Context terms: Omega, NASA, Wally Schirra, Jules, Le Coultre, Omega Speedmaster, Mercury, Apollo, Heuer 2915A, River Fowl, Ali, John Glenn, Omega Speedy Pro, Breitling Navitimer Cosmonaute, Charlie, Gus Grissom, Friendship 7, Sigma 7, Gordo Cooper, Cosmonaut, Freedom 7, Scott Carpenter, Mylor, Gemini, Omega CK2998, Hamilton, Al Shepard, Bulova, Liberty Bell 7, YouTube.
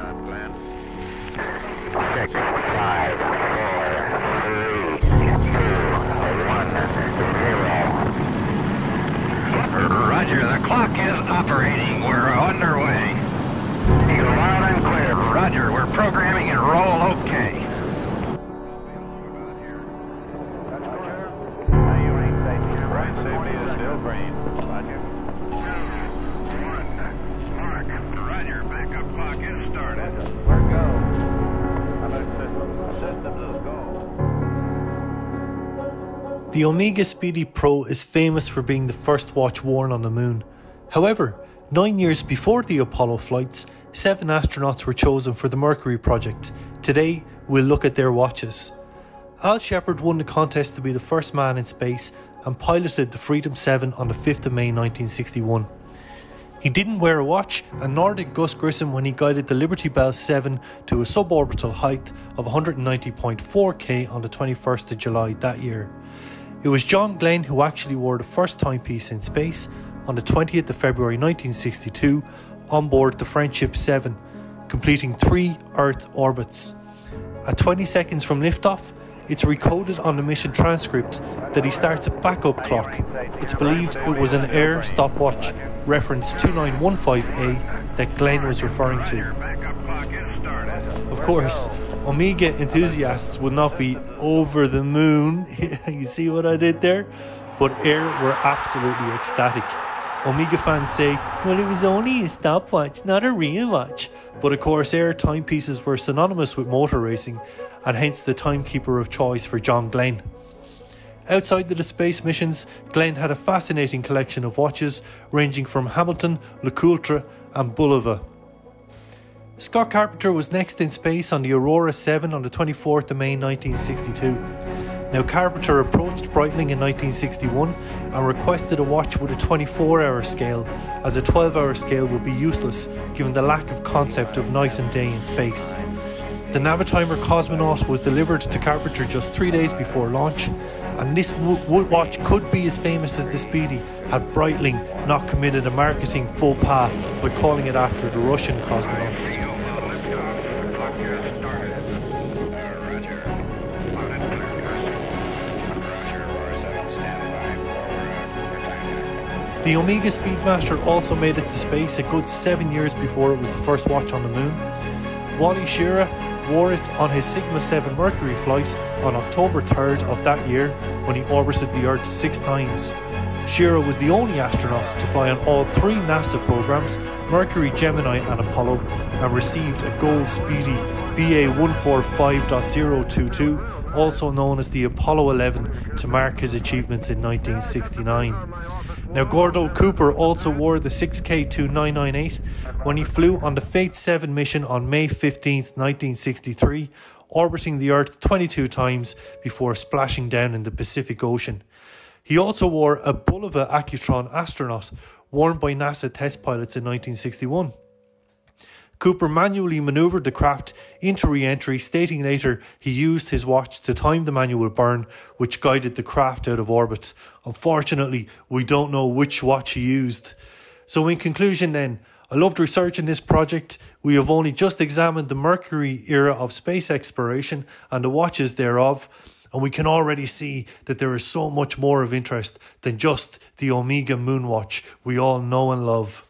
John Glenn. 6, 5, 4, 3, 2, 1, 0. Roger, the clock is operating. We're underway. You're loud and clear. Roger, we're programming and roll okay. The Omega Speedy Pro is famous for being the first watch worn on the moon. However, 9 years before the Apollo flights, 7 astronauts were chosen for the Mercury project. Today, we'll look at their watches. Al Shepard won the contest to be the first man in space and piloted the Freedom 7 on the 5th of May 1961. He didn't wear a watch, and nor did Gus Grissom when he guided the Liberty Bell 7 to a suborbital height of 190.4 km on the 21st of July that year. It was John Glenn who actually wore the first timepiece in space on the 20th of February 1962 on board the Friendship 7, completing 3 Earth orbits. At 20 seconds from liftoff, it's recorded on the mission transcripts that he starts a backup clock. It's believed it was an air stopwatch, reference 2915A, that Glenn was referring to. Of course, Omega enthusiasts would not be over the moon, you see what I did there? But Air were absolutely ecstatic. Omega fans say, well, it was only a stopwatch, not a real watch. But of course, Air timepieces were synonymous with motor racing, and hence the timekeeper of choice for John Glenn. Outside of the space missions, Glenn had a fascinating collection of watches, ranging from Hamilton, Le Coultre and Bulova. Scott Carpenter was next in space on the Aurora 7 on the 24th of May 1962. Now, Carpenter approached Breitling in 1961 and requested a watch with a 24-hour scale, as a 12-hour scale would be useless given the lack of concept of night and day in space. The Navitimer Cosmonaut was delivered to Carpenter just 3 days before launch, and this watch could be as famous as the Speedy had Breitling not committed a marketing faux pas by calling it after the Russian cosmonauts. The Omega Speedmaster also made it to space a good 7 years before it was the first watch on the moon. Wally Schirra wore it on his Sigma 7 Mercury flight on October 3rd of that year when he orbited the Earth 6 times. Schirra was the only astronaut to fly on all 3 NASA programs, Mercury, Gemini and Apollo, and received a gold Speedy BA145.022, also known as the Apollo 11, to mark his achievements in 1969. Now, Gordo Cooper also wore the 6K2998 when he flew on the Fate 7 mission on May 15th, 1963, orbiting the Earth 22 times before splashing down in the Pacific Ocean. He also wore a Bulova Accutron astronaut, worn by NASA test pilots in 1961. Cooper manually manoeuvred the craft into re-entry, stating later he used his watch to time the manual burn, which guided the craft out of orbit. Unfortunately, we don't know which watch he used. So in conclusion then, I loved researching this project. We have only just examined the Mercury era of space exploration and the watches thereof, and we can already see that there is so much more of interest than just the Omega Moonwatch we all know and love.